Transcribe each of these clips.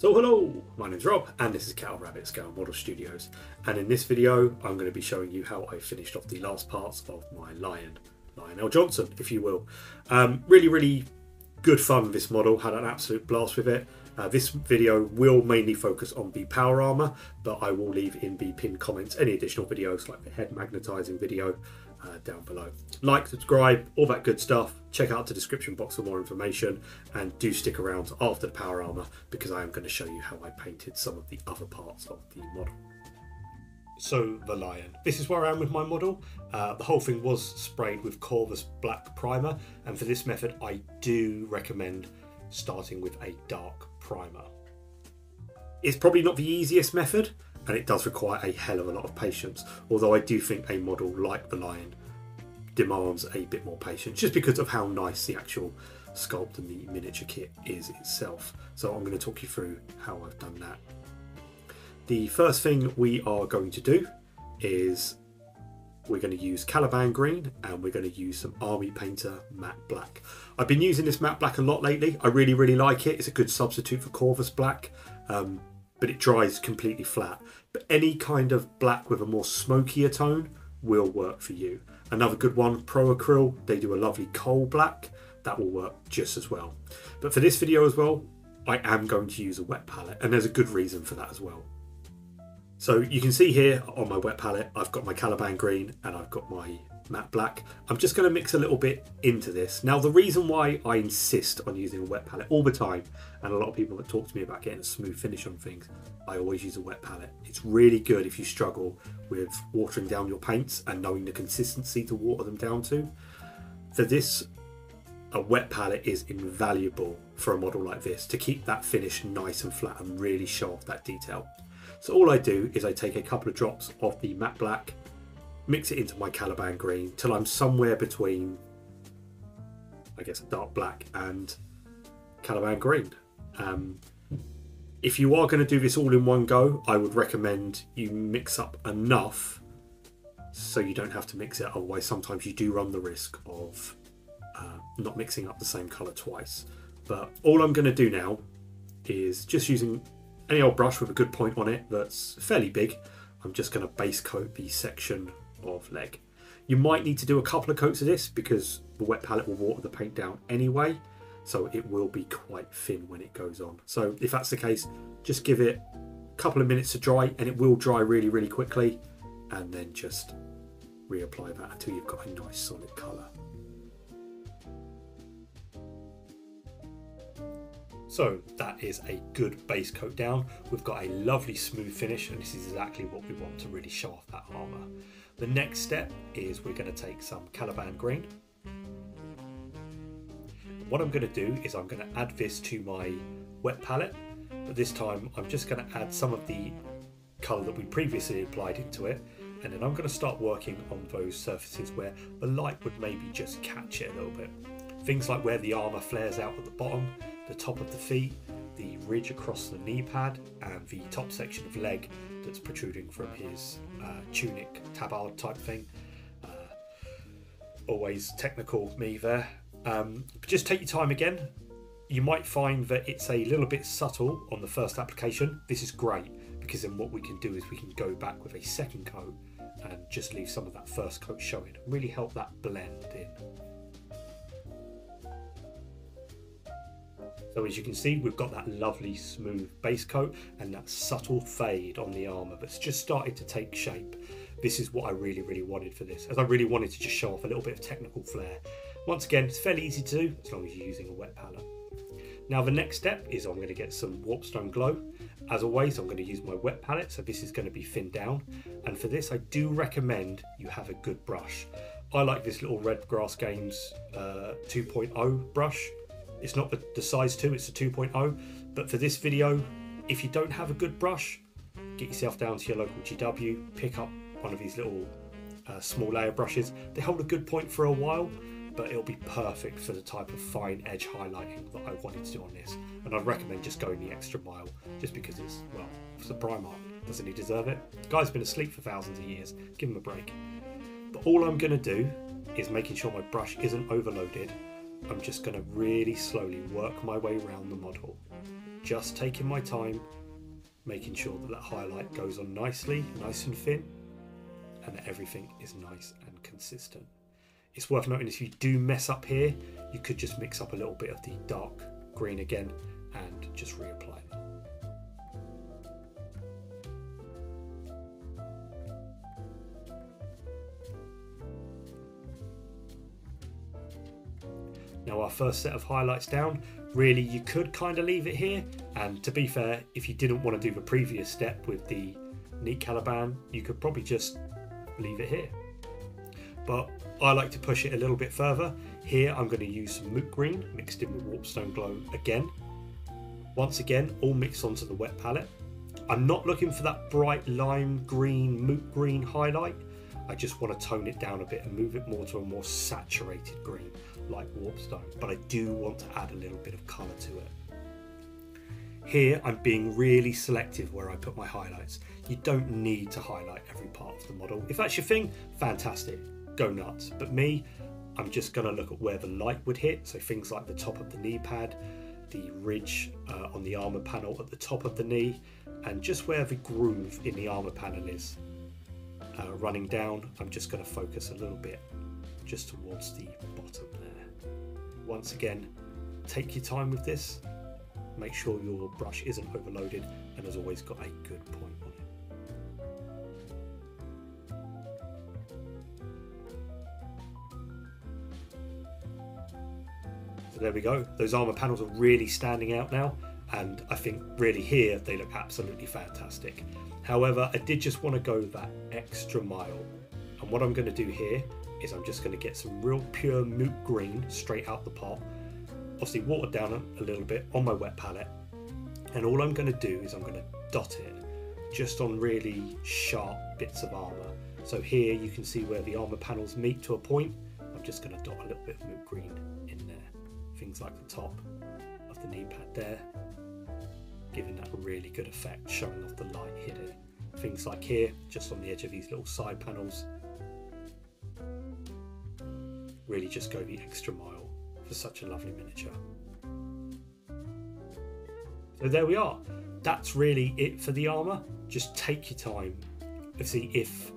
So hello, my name's Rob and this is Cat or Rabbit Scale Model Studios, and in this video I'm going to be showing you how I finished off the last parts of my lion, Lionel Johnson if you will. Really good fun with this model, had an absolute blast with it. This video will mainly focus on the power armour, but I will leave in the pinned comments any additional videos like the head magnetising video down below. Like, subscribe, all that good stuff. Check out the description box for more information, and do stick around after the power armour because I am going to show you how I painted some of the other parts of the model. So the lion. This is where I am with my model. The whole thing was sprayed with Corvus Black primer, and for this method I do recommend starting with a dark primer. It's probably not the easiest method and it does require a hell of a lot of patience, although I do think a model like the lion demands a bit more patience just because of how nice the actual sculpt and the miniature kit is itself. So I'm going to talk you through how I've done that. The first thing we are going to do is we're going to use Caliban Green and we're going to use some Army Painter matte black. I've been using this matte black a lot lately. I really like it. It's a good substitute for Corvus Black, but it dries completely flat. But any kind of black with a more smokier tone will work for you. Another good one, Pro Acryl, they do a lovely coal black. That will work just as well. But for this video as well, I am going to use a wet palette, and there's a good reason for that as well. So you can see here on my wet palette, I've got my Caliban Green and I've got my matte black. I'm just going to mix a little bit into this. Now, the reason why I insist on using a wet palette all the time, and a lot of people that talk to me about getting a smooth finish on things, I always use a wet palette. It's really good if you struggle with watering down your paints and knowing the consistency to water them down to. For this, a wet palette is invaluable for a model like this to keep that finish nice and flat and really show off that detail. So all I do is I take a couple of drops of the matte black, mix it into my Caliban Green till I'm somewhere between, I guess, dark black and Caliban Green. If you are going to do this all in one go, I would recommend you mix up enough so you don't have to mix it. Otherwise, sometimes you do run the risk of not mixing up the same colour twice. But all I'm going to do now is just using any old brush with a good point on it that's fairly big, I'm just going to base coat the section of leg. You might need to do a couple of coats of this because the wet palette will water the paint down anyway, so it will be quite thin when it goes on. So if that's the case, just give it a couple of minutes to dry, and it will dry really quickly, and then just reapply that until you've got a nice solid colour. So that is a good base coat down. We've got a lovely smooth finish, and this is exactly what we want to really show off that armour. The next step is we're going to take some Caliban Green. And what I'm going to do is I'm going to add this to my wet palette, but this time I'm just going to add some of the colour that we previously applied into it, and then I'm going to start working on those surfaces where the light would maybe just catch it a little bit. Things like where the armour flares out at the bottom, the top of the feet, the ridge across the knee pad, and the top section of leg that's protruding from his tunic tabard type thing. Always technical me there. But just take your time again. You might find that it's a little bit subtle on the first application. This is great because then what we can do is we can go back with a second coat and just leave some of that first coat showing. Really help that blend in. So as you can see, we've got that lovely smooth base coat and that subtle fade on the armour that's just started to take shape. This is what I really wanted for this, as I really wanted to just show off a little bit of technical flair. Once again, it's fairly easy to do as long as you're using a wet palette. Now the next step is I'm going to get some Warpstone Glow. As always, I'm going to use my wet palette, so this is going to be thinned down. And for this, I do recommend you have a good brush. I like this little Red Grass Games 2.0 brush. It's not the size 2, it's a 2.0, but for this video, if you don't have a good brush, get yourself down to your local GW, pick up one of these little small layer brushes. They hold a good point for a while, but it'll be perfect for the type of fine edge highlighting that I wanted to do on this. And I'd recommend just going the extra mile, just because it's, well, it's a Primark. Doesn't he deserve it? The guy's been asleep for thousands of years, give him a break. But all I'm going to do is making sure my brush isn't overloaded. I'm just going to really slowly work my way around the model, just taking my time, making sure that that highlight goes on nicely, nice and thin, and that everything is nice and consistent. It's worth noting if you do mess up here, you could just mix up a little bit of the dark green again and just reapply that. Now our first set of highlights down, really you could kind of leave it here, and to be fair, if you didn't want to do the previous step with the neat Caliban, you could probably just leave it here. But I like to push it a little bit further. Here I'm going to use some Moot Green mixed in with Warpstone Glow again. Once again, all mixed onto the wet palette. I'm not looking for that bright lime green, Moot Green highlight. I just want to tone it down a bit and move it more to a more saturated green like Warpstone, but I do want to add a little bit of colour to it. Here I'm being really selective where I put my highlights. You don't need to highlight every part of the model. If that's your thing, fantastic, go nuts. But me, I'm just going to look at where the light would hit, so things like the top of the knee pad, the ridge on the armour panel at the top of the knee, and just where the groove in the armour panel is. Running down, I'm just going to focus a little bit just towards the bottom there. Once again, take your time with this, make sure your brush isn't overloaded and has always got a good point on it. So there we go, those armour panels are really standing out now, and I think really here they look absolutely fantastic. However, I did just want to go that extra mile, and what I'm going to do here is I'm just going to get some real pure Moot Green straight out the pot, obviously watered down a little bit on my wet palette, and all I'm going to do is I'm going to dot it just on really sharp bits of armour. So here you can see where the armour panels meet to a point, I'm just going to dot a little bit of Moot Green in there, things like the top of the knee pad there, giving that a really good effect, showing off the light hidden. Things like here, just on the edge of these little side panels. Really just go the extra mile for such a lovely miniature. So there we are. That's really it for the armour. Just take your time. See, if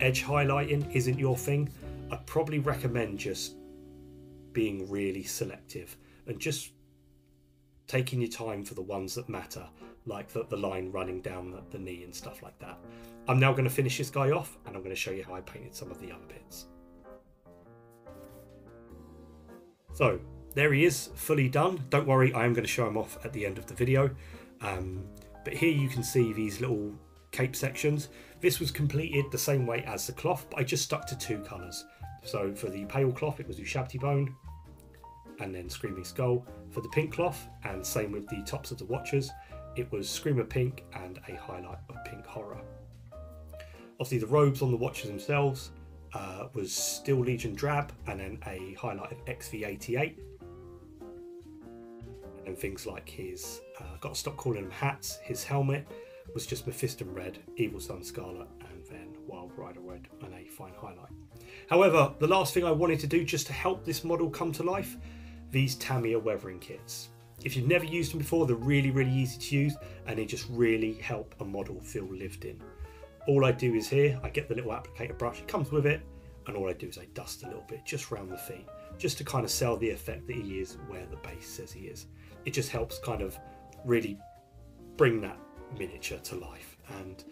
edge highlighting isn't your thing, I'd probably recommend just being really selective and just taking your time for the ones that matter, like the line running down the knee and stuff like that. I'm now going to finish this guy off and I'm going to show you how I painted some of the other bits. So there he is, fully done. Don't worry, I am going to show him off at the end of the video. But here you can see these little cape sections. This was completed the same way as the cloth, but I just stuck to two colours. So for the pale cloth, it was Ushabti Bone and then Screaming Skull. For the pink cloth, and same with the tops of the watchers, it was Screamer Pink and a highlight of Pink Horror. Obviously the robes on the watchers themselves was Steel Legion Drab and then a highlight of XV-88. And then things like his, I've got to stop calling them hats, his helmet was just Mephiston Red, Evil Sun Scarlet, and then Wild Rider Red and a fine highlight. However, the last thing I wanted to do just to help this model come to life, these Tamiya weathering kits. If you've never used them before, they're really easy to use and they just really help a model feel lived in. All I do is here, I get the little applicator brush, it comes with it, and all I do is I dust a little bit just round the feet, just to kind of sell the effect that he is where the base says he is. It just helps kind of really bring that miniature to life, and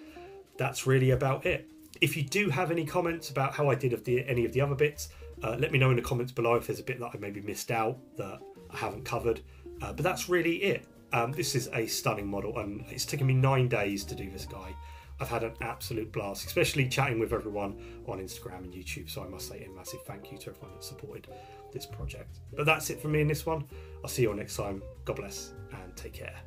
that's really about it. If you do have any comments about how I did of any of the other bits, let me know in the comments below if there's a bit that I maybe missed out that I haven't covered, but that's really it. This is a stunning model and it's taken me 9 days to do this guy. I've had an absolute blast, especially chatting with everyone on Instagram and YouTube, so I must say a massive thank you to everyone that supported this project. But that's it from me in this one. I'll see you all next time. God bless and take care.